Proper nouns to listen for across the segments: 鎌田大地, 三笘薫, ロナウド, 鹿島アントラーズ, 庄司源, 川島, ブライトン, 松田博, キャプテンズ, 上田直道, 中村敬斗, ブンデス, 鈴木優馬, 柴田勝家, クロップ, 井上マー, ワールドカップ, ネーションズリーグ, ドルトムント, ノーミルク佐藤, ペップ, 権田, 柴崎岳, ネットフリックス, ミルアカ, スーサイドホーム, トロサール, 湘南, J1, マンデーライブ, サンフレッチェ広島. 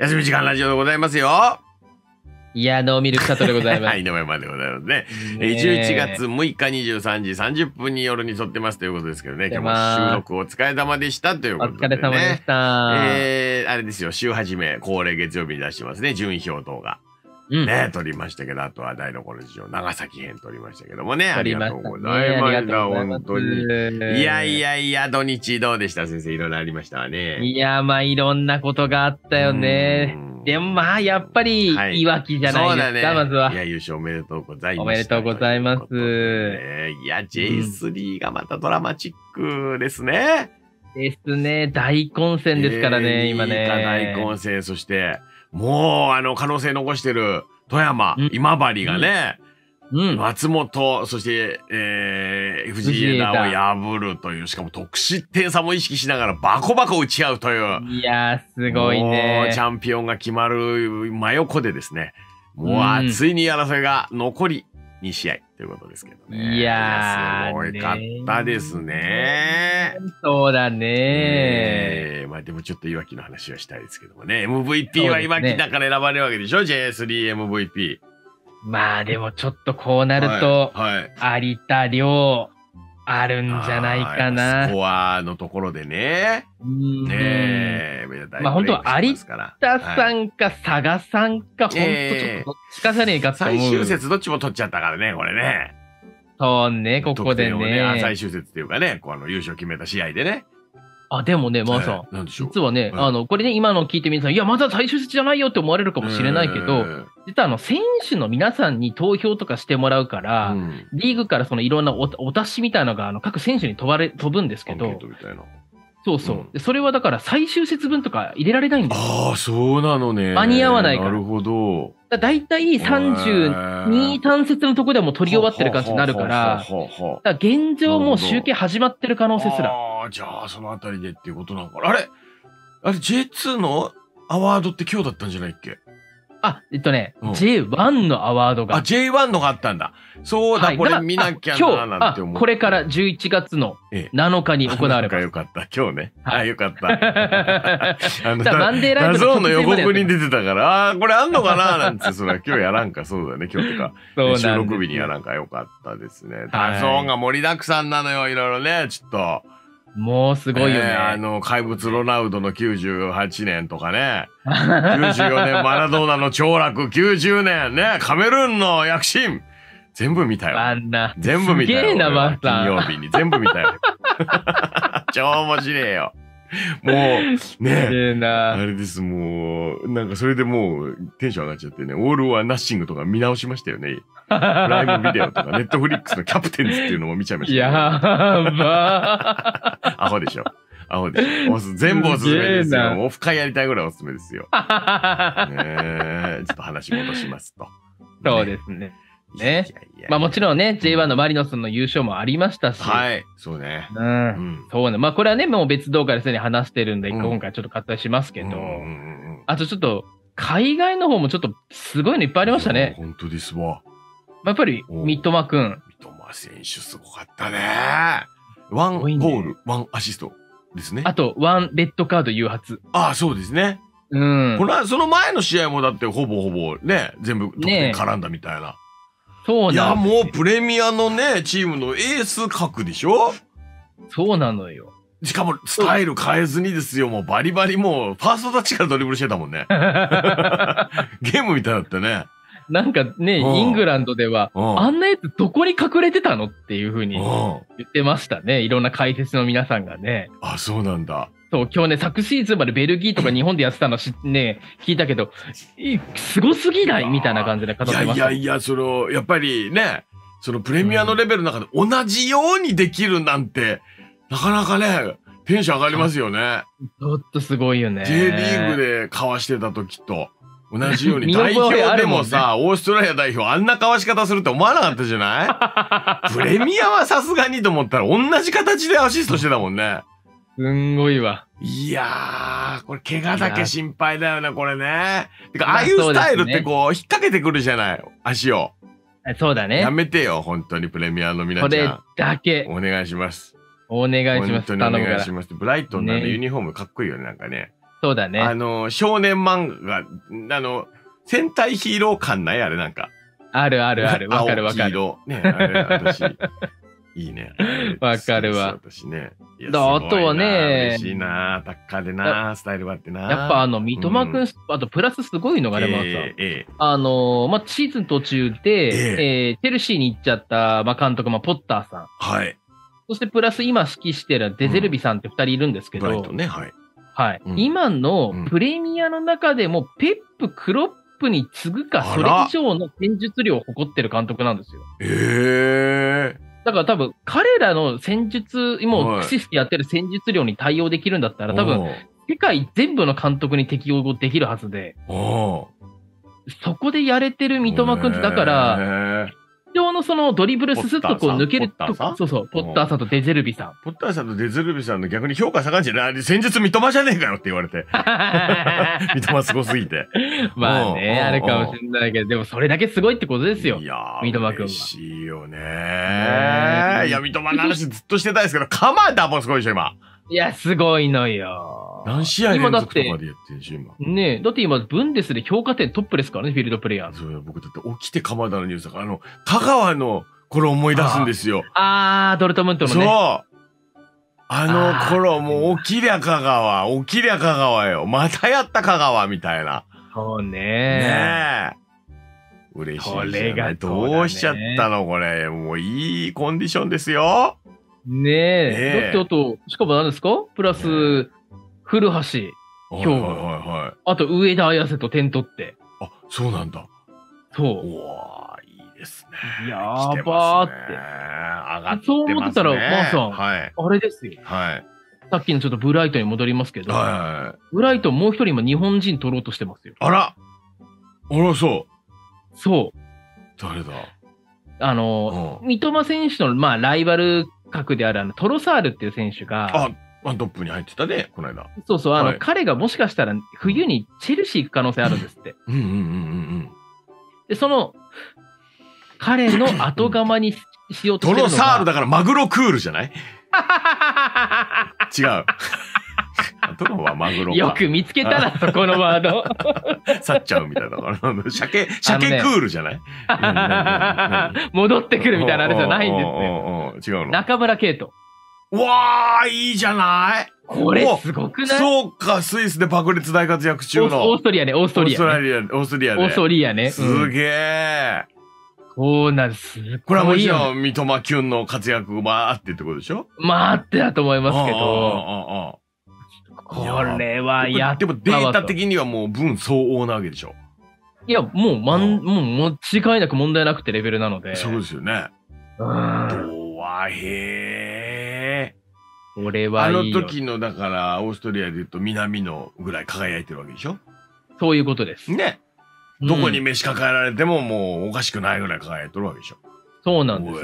休み時間ラジオでございますよ。いや、ノーミルク佐藤でございます。はい、ノーマンでございますね。11月6日23時30分に夜に撮ってますということですけどね、今日も収録お疲れ様でしたということで、ね。お疲れ様でした。あれですよ、週始め、恒例月曜日に出してますね、順位表動画。うん、ね、撮りましたけど、あとは台所事情、長崎編撮りましたけどもね、ありがとうございました、本当に。いやいやいや、土日どうでした先生、いろいろありましたね。いや、まあ、いろんなことがあったよね。でも、まあ、やっぱり、いわきじゃないですか、まずは。いや、優勝おめでとうございます。おめでとうございます。いや、J3 がまたドラマチックですね。ですね、大混戦ですからね、今ね。大混戦、そして、もう、可能性残してる、富山、今治がね、松本、そして、藤枝を破るという、しかも得失点差も意識しながらバコバコ打ち合うという。いやー、すごいね。もう、チャンピオンが決まる真横でですね、もう、ついに争いが残り2試合ということですけどね。いやー、すごいかったですね。そうだねー。まあでもちょっといわきの話はしたいですけどもね。MVP はいわきだから選ばれるわけでしょ、J3 MVP。まあでもちょっとこうなると、有田亮あるんじゃないかな。スコアのところでね。ねえ。まあ本当は有田さんか佐賀さんか、本当ちょっとどっちかじゃねえかって思う。最終節どっちも取っちゃったからね、これね。そうね、ここでね。最終節っていうかね、優勝決めた試合でね。あ、でもね、まあさん、実はね、これね、今の聞いて皆さん、いや、まだ最終節じゃないよって思われるかもしれないけど、実は選手の皆さんに投票とかしてもらうから、リーグからいろんなお達しみたいなのが、各選手に飛ぶんですけど、そうそう。それはだから最終節分とか入れられないんですよ。ああ、そうなのね。間に合わないから。なるほど。だいたい32、単節のとこではもう取り終わってる感じになるから、現状もう集計始まってる可能性すら。じゃあ、そのあたりでっていうことなのかな。あれ、J2 のアワードって今日だったんじゃないっけ？あ、J1 のアワードが。あ、J1 のがあったんだ。そうだ、これ見なきゃな、なんて思う。今日、これから11月の7日に行われます。よかった、今日ね。あ、よかった。マンデーライブの。ダゾーンの予告に出てたから、あ、これあんのかな、なんて、そら、今日やらんか、そうだね、今日とか。収録日にやらんか、よかったですね。ダゾーンが盛りだくさんなのよ、いろいろね、ちょっと。もうすごいよね。怪物ロナウドの98年とかね。94年、マラドーナの凋落、90年ね、カメルーンの躍進。全部見たよ。全部見たよ。金曜日に全部見たよ。超面白いよ。もう、ね。あれです、もう、なんかそれでもうテンション上がっちゃってね、オール・オア・ナッシングとか見直しましたよね。ライブビデオとか、ネットフリックスのキャプテンズっていうのも見ちゃいました。やばー。アホでしょ。アホでしょ。全部おすすめですよ。オフ会やりたいぐらいおすすめですよ。ちょっと話戻しますと。そうですね。ね。まあもちろんね、J1 のマリノスの優勝もありましたし。はい。そうね。うん。そうね。まあこれはね、もう別動画ですでに話してるんで、今回ちょっと割愛しますけど、あとちょっと、海外の方もちょっとすごいのいっぱいありましたね。本当ですわ。やっぱり、三笘くん。三笘選手すごかったね。ワンゴール、ワンアシストですね。あと、ワンレッドカード誘発。ああ、そうですね。うん。その前の試合もだって、ほぼほぼね、全部得点絡んだみたいな。そうなんですよ。いや、もうプレミアのね、チームのエース格でしょ？そうなのよ。しかも、スタイル変えずにですよ。もうバリバリ、もう、ファーストタッチからドリブルしてたもんね。ゲームみたいだったね。なんかね、イングランドでは、あんなやつどこに隠れてたのっていうふうに言ってましたね。いろんな解説の皆さんがね。あ、そうなんだ。そう、今日ね、昨シーズンまでベルギーとか日本でやってたのね、聞いたけど、すごすぎないみたいな感じで語ってました。いやいやいや、やっぱりね、プレミアのレベルの中で同じようにできるなんて、なかなかね、テンション上がりますよね。ちょっとすごいよね。J リーグで交わしてた時と。同じように代表でもさ、オーストラリア代表あんな交わし方するって思わなかったじゃない？プレミアはさすがにと思ったら同じ形でアシストしてたもんね。すんごいわ。いやー、これ怪我だけ心配だよね、これね。てか、ああいうスタイルってこう、引っ掛けてくるじゃない、足を。そうだね。やめてよ、本当にプレミアの皆さん。これだけ。お願いします。お願いします。本当にお願いします。ブライトンのユニフォームかっこいいよね、なんかね。そうだね。少年漫画が、戦隊ヒーロー感ないあれなんか。あるあるある。わかるわかる。青黄色。ね、あれ、私。いいね。わかるわ。私ね。あとはね。嬉しいな。タッカーでな。スタイルバってな。やっぱ三笘君、あとプラスすごいのがね、また。シーズン途中で、チェルシーに行っちゃった監督、ポッターさん。はい。そしてプラス今指揮してるデゼルビさんって2人いるんですけど。はい。今のプレミアの中でも、ペップ、クロップに次ぐか、それ以上の戦術量を誇ってる監督なんですよ。へえ。だから多分、彼らの戦術、もう駆使してやってる戦術量に対応できるんだったら、多分、世界全部の監督に適応できるはずで、そこでやれてる三笘君って、だから、非常のそのドリブルススッとこう抜けると、そうそう、ポッターさんとデゼルビさん。ポッターさんとデゼルビさんの逆に評価下がんじゃない、戦術三笘じゃねえかよって言われて。三笘すごすぎて。まあね、あれかもしれないけど、でもそれだけすごいってことですよ。いやー、三笘君は。しいよね。いや、三笘の話ずっとしてたいですけど、鎌田もすごいでしょ、今。いや、すごいのよ。何試合連続とかでやってるし、今。ねえ、だって今、ブンデスで評価点トップですからね、フィールドプレイヤー。そう、僕だって起きて鎌田のニュースだから、香川の頃思い出すんですよ。ドルトムントのね。そう。頃、もう、起きりゃ香川、起きりゃ香川よ。またやった香川、みたいな。そうね。ねえ。嬉しい。これがどうしちゃったの、これ。もう、いいコンディションですよ。ねえ。だって、あと、しかも何ですかプラス、古橋、兵庫。あと、上田綾瀬と点取って。あ、そうなんだ。そう。うわー、いいですね。やばーって。上がってますね。そう思ってたら、マーさん、あれですよ。さっきのちょっとブライトンに戻りますけど、ブライトンもう一人今日本人取ろうとしてますよ。あら、そう。そう。誰だ三笘選手の、ライバル格である、トロサールっていう選手が、ワントップに入ってたね、この間。そうそう、彼がもしかしたら冬にチェルシー行く可能性あるんですって。で、その、彼の後釜にしようとしてるのが。トロサールだからマグロクールじゃない？違う。後釜はマグロか。よく見つけたな、そこのワード。去っちゃうみたいだから。鮭クールじゃない？戻ってくるみたいなあれじゃないんですよ。違うの。中村敬斗。わあ、いいじゃないこれ、すごくないそうか、スイスで爆裂大活躍中の。オーストリアね。すげえ。そうなんです。これはもちろん、三笘キュンの活躍もあってってことでしょまあってだと思いますけど。これはやっぱ。でもデータ的にはもう分相応なわけでしょいや、もう間違いなく問題なくてレベルなので。そうですよね。わへー俺はいいよ。あの時のだからオーストリアで言うと南野ぐらい輝いてるわけでしょそういうことですね、うん、どこに召し抱えられてももうおかしくないぐらい輝いてるわけでしょそうなんですよ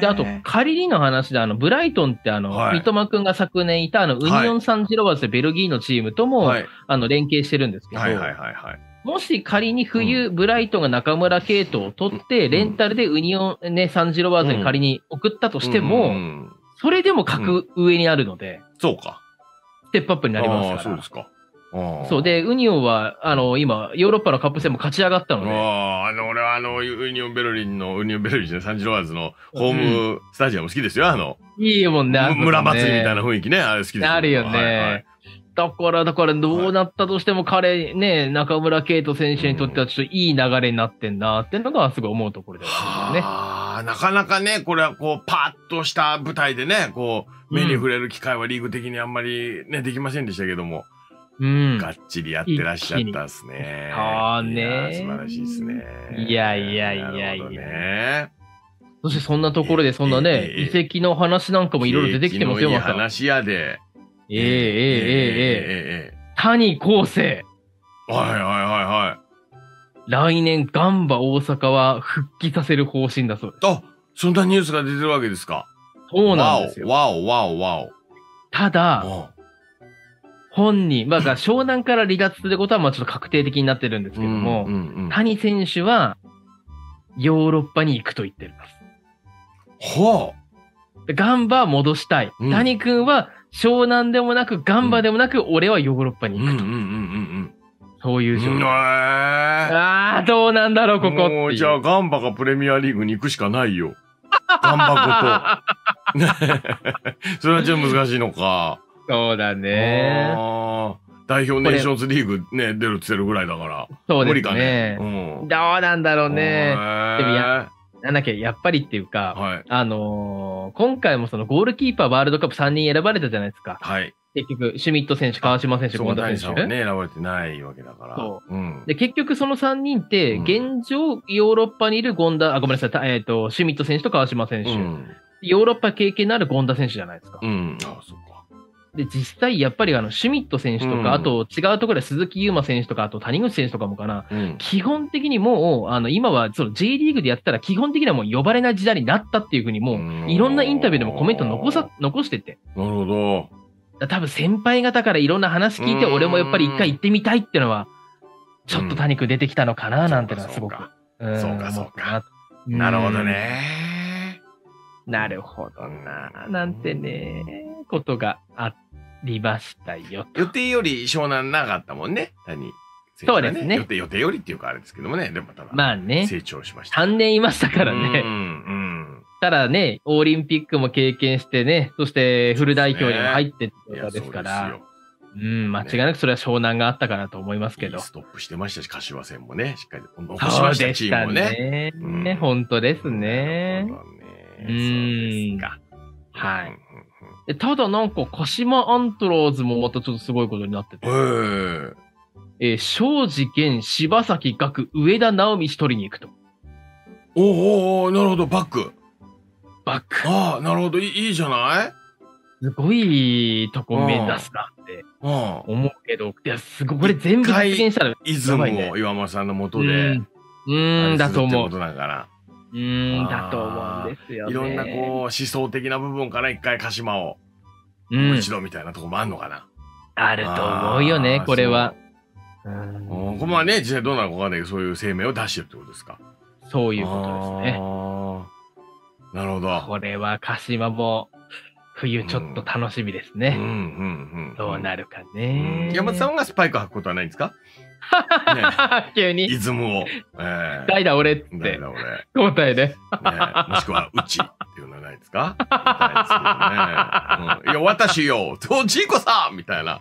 であと仮にの話でブライトンって三笘君が昨年いたウニオン・サンジロワーズベルギーのチームとも、はい、連携してるんですけどもし仮に冬、ブライトンが中村敬斗を取って、レンタルでウニオン、サンジロワーズに仮に送ったとしても、それでも格上になるので、そうか。ステップアップになりますから。そうですか。そうで、ウニオンは、今、ヨーロッパのカップ戦も勝ち上がったので。俺はウニオンベルリンのサンジロワーズのホームスタジアム好きですよ、いいもんね、村祭りみたいな雰囲気ね、あれ好きですよね。あるよね。だから、どうなったとしても彼、ね、中村敬斗選手にとってはちょっといい流れになってんなっていうのがすごい思うところですね。なかなかね、これはこう、パーッとした舞台でね、こう、目に触れる機会はリーグ的にあんまりね、できませんでしたけども、がっちりやってらっしゃったですね。素晴らしいですね。いや。そしてそんなところで、そんなね、遺跡の話なんかもいろいろ出てきてますよ、また。話やで。谷晃生。来年、ガンバ大阪は復帰させる方針だそうです。あ、そんなニュースが出てるわけですか。そうなんですよ。ただ、本人、湘南から離脱することは、ちょっと確定的になってるんですけども、谷選手は、ヨーロッパに行くと言ってます。ガンバは戻したい。谷君は、湘南でもなくガンバでもなく、俺はヨーロッパに行くと。そういう状況。ああ、どうなんだろう、ここ。もうじゃあガンバがプレミアリーグに行くしかないよ。ガンバごと。それはちょっと難しいのか。そうだね。代表ネーションズリーグね、出るってるぐらいだから。そうですね。無理かね。どうなんだろうね。でもなんだっけ、やっぱりっていうか、はい、今回もそのゴールキーパーワールドカップ3人選ばれたじゃないですか。はい。結局、シュミット選手、川島選手、権田選手。ね、選ばれてないわけだから。そう。うん、で、結局その3人って、現状、ヨーロッパにいる権田、あ、ごめんなさい、シュミット選手と川島選手。うん、ヨーロッパ経験のある権田選手じゃないですか。うん。ああ、そうか。で、実際、やっぱりシュミット選手とか、あと、違うところで鈴木優馬選手とか、あと、谷口選手とかもかな。うん、基本的にもう、今は、その J リーグでやったら、基本的にはもう呼ばれない時代になったっていうふうに、もう、いろんなインタビューでもコメント残してて。なるほど。多分先輩方からいろんな話聞いて、俺もやっぱり一回行ってみたいっていうのは、ちょっと多肉出てきたのかななんてのはすごく。そうか、そうか。なるほどね。なるほどな。なんてね、ことがありましたよ。予定より湘南なかったもんね、谷。そうですね。予定よりっていうかあれですけどもね、でもただ、まあね、成長しました。3年いましたからね。ただね、オリンピックも経験してね、そしてフル代表にも入ってたですから、間違いなくそれは湘南があったかなと思いますけど。ストップしてましたし、柏戦もね、しっかり残しましたチームもね。ね、本当ですね。はい。ただなんか鹿島アントラーズもまたちょっとすごいことになってて。庄司源、柴崎岳、上田直道取りに行くと。おお、なるほど、バック。ああ、なるほど、いいじゃない？すごいとこ目指すなって思うけど、いや、すごい、これ全部実現したら、イズムを岩間さんのもとで、だと思う。だと思うんですよね。いろんなこう、思想的な部分から一回鹿島を、もう一度みたいなとこもあるのかな。あると思うよね、これは。ここはね、実際どうなのかわかんないけど、そういう声明を出してるってことですか。そういうことですね。なるほど。これは鹿島も冬ちょっと楽しみですね。どうなるかね。山田さんがスパイク履くことはないんですか？急に。イズムを。代打俺って。代打俺。答えで。もしくはうちっていうのはないですか？いや、私よ、ジーコさんみたいな。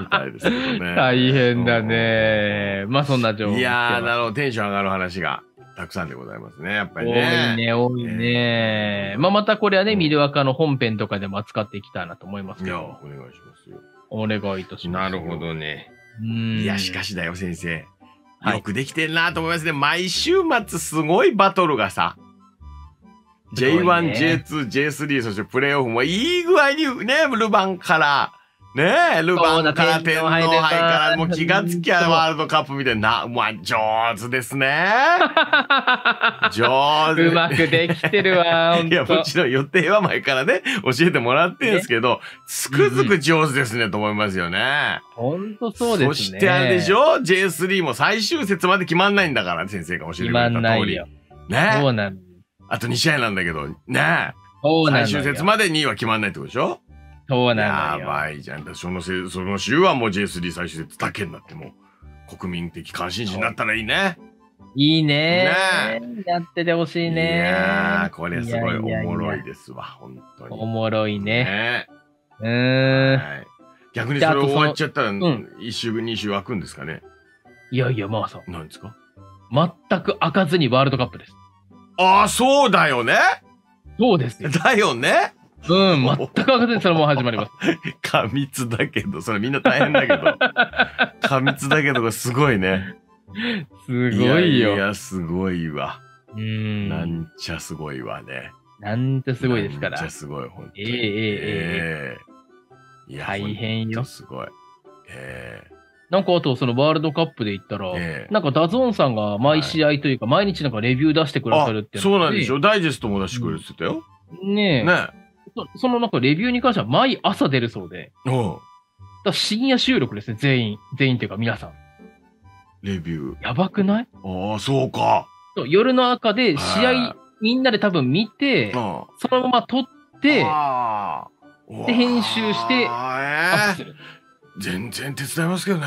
みたいですけどね。大変だね。まあそんな情報。いやー、なるほど。テンション上がる話が。たくさんでございますね、やっぱりね。多いね、多いね。まあ、またこれはね、ミルアカの本編とかでも扱っていきたいなと思いますけど。いや、お願いしますよ。お願いいたします。なるほどね。いや、しかしだよ、先生。よくできてるなと思いますね。毎週末、すごいバトルがさ、J1、J2、J3、そしてプレイオフもいい具合にね、ルヴァンから、ねえ、ルヴァンから天皇杯から、もう気がつきゃワールドカップみたいな、まあ、上手ですね。上手。うまくできてるわ。いや、もちろん予定は前からね、教えてもらってるんですけど、つくづく上手ですね、と思いますよね。ほんとそうですね。そしてあれでしょ ?J3 も最終節まで決まんないんだから、先生が教えてくれた通り。ねえ。そうなん。あと2試合なんだけど、ねえ。そうなん。最終節まで2位は決まんないってことでしょ？そうなんだよ。やばいじゃん。その週はもう J3 最終節だけになっても国民的関心事になったらいいね。いいね。やっててほしいね。いやー、これすごいおもろいですわ、本当に。おもろいね。逆にそれ終わっちゃったら1週、2週空くんですかね。いやいや、まあさ。何ですか？全く開かずにワールドカップです。ああ、そうだよね。そうです。だよね。うん、全く開かずにそれも始まります。過密だけど、それみんな大変だけど。過密だけど、すごいね。すごいよ。いや、すごいわ。なんちゃすごいわね。なんちゃすごいですから。なんちゃすごい、ほんとに。いや、大変よ。すごい。なんかあと、そのワールドカップで言ったら、なんかダゾーンさんが毎試合というか、毎日なんかレビュー出してくださるって。そうなんでしょ。ダイジェストも出してくれてたよ。ねえ。ねえ。そのなんかレビューに関しては毎朝出るそうで。だ深夜収録ですね、全員。全員っていうか皆さん。レビュー。やばくない？ああ、そうか。夜の赤で試合みんなで多分見て、そのまま撮って、で編集してアップする。全然手伝いますけどね。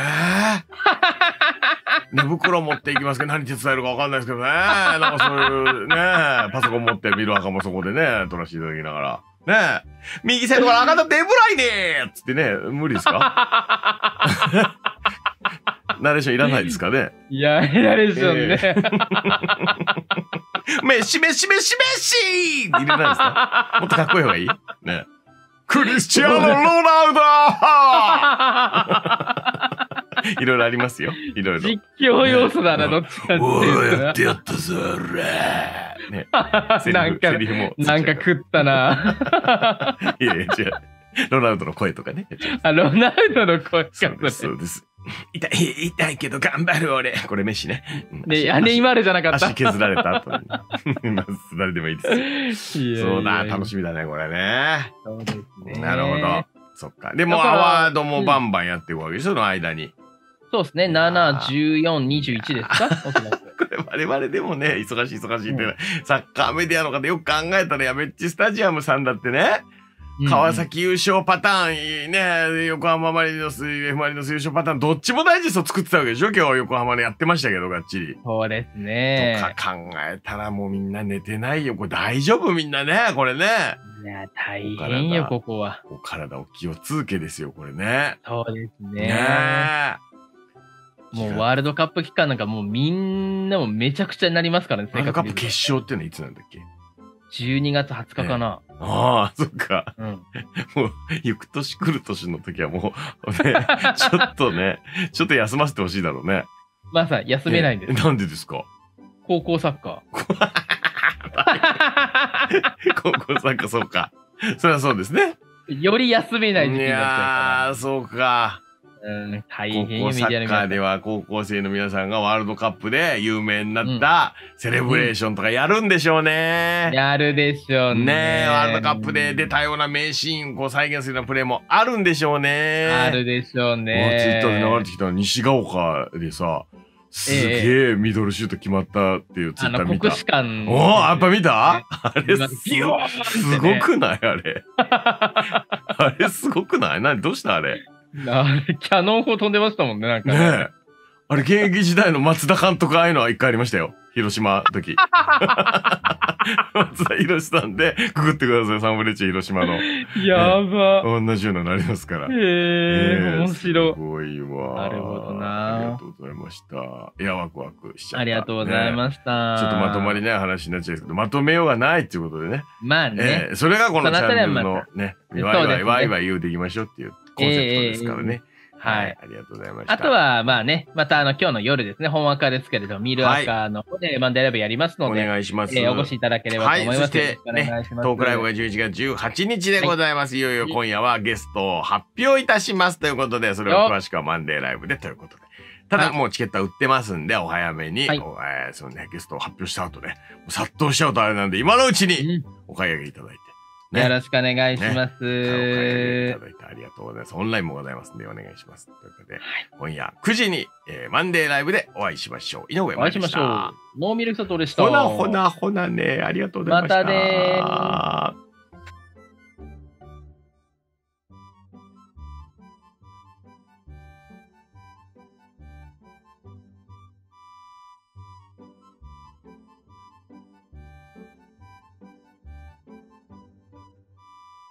寝袋持っていきますけど、何手伝えるか分かんないですけどね。なんかそういうね、パソコン持ってビル赤もそこでね、撮らせていただきながら。ねえ、右サイドから赤だってエブライねーっつってね、無理ですか？ナレーションいらないですかね。いや、ナレーションね。めしめしめしめしー入れないですか？もっとかっこいい方がいいね。クリスチアーノ・ロナウドいろいろありますよ。いろいろ。実況要素だな、どっちかっていうと。やってやったぞ、ね。なんか食ったな。いやいや、違う。ロナウドの声とかね。あ、ロナウドの声か。そうです。痛いけど頑張る俺。これ飯ね。ね、姉今あれじゃなかった。足削られた後に。まず誰でもいいですよ。そうだ、楽しみだね、これね。そうですね。なるほど。そっか。でも、アワードもバンバンやっていくわけでしょ、その間に。そうですね。7、14、21ですか？これ我々でもね、忙しいって、サッカーメディアの方よく考えたら、やべっちスタジアムさんだってね。川崎優勝パターン、ね、横浜マリノス、F マリノス優勝パターン、どっちも大事そう作ってたわけでしょ。今日横浜でやってましたけど、がっちり。そうですね。とか考えたらもうみんな寝てないよ。これ大丈夫みんなね、これね。いや、大変よ、ここは。お体お気をつけですよ、これね。そうですね。ね、もうワールドカップ期間なんかもうみんなもめちゃくちゃになりますからね、ワールドカップ決勝ってのはいつなんだっけ？12月20日かな。ああ、そっか。もう、行く年来る年の時はもう、ちょっと休ませてほしいだろうね。まさに休めないんです。なんでですか？高校サッカー。高校サッカー、そうか。そりゃそうですね。より休めない時期になっちゃうから。いやー、そうか。大変よ、高校サッカーでは高校生の皆さんがワールドカップで有名になったセレブレーションとかやるんでしょうね。やるでしょうね。ワールドカップで出たような名シーンを再現するようなプレーもあるんでしょうね。あるでしょうね。ツイッターで流れてきたの西ヶ丘でさ、すげえミドルシュート決まったっていうツイッター見た。国士舘。おお、やっぱ見た？あれすごくない？あれ。あれすごくない？何どうしたあれ？あれ、キャノン砲飛んでましたもんね、なんか。ねえ。あれ、現役時代の松田監督、ああいうのは一回ありましたよ。広島時。松田博さんで、くぐってください、サンフレッチェ広島の。やば。同じようなのありますから。へえ、面白い。すごいわ。なるほどな。ありがとうございました。いや、ワクワクしちゃった。ありがとうございました。ちょっとまとまりない話になっちゃうんですけど、まとめようがないっていうことでね。まあね。それがこのチャンネルのね、ワイワイ言うていきましょうっていう。コンセプトですからね。はい。ありがとうございました。あとは、まあね、また今日の夜ですね、本赤ですけれど、ミル赤の方でマンデーライブやりますので、お願いします。お越しいただければと思います。はい。そして、ね、トークライブが11月18日でございます。はい、いよいよ今夜はゲストを発表いたしますということで、それを詳しくはマンデーライブでということで。ただ、もうチケットは売ってますんで、お早めに、そのね、ゲストを発表した後ね、殺到しちゃうとあれなんで、今のうちにお買い上げいただいて。よろしくお願いします。ありがとうございます。オンラインもございますのでお願いします。ということで、今夜9時にマンデーライブでお会いしましょう。井上まいりました。ノーミルクサトでした。ほなね。ありがとうございました。またね。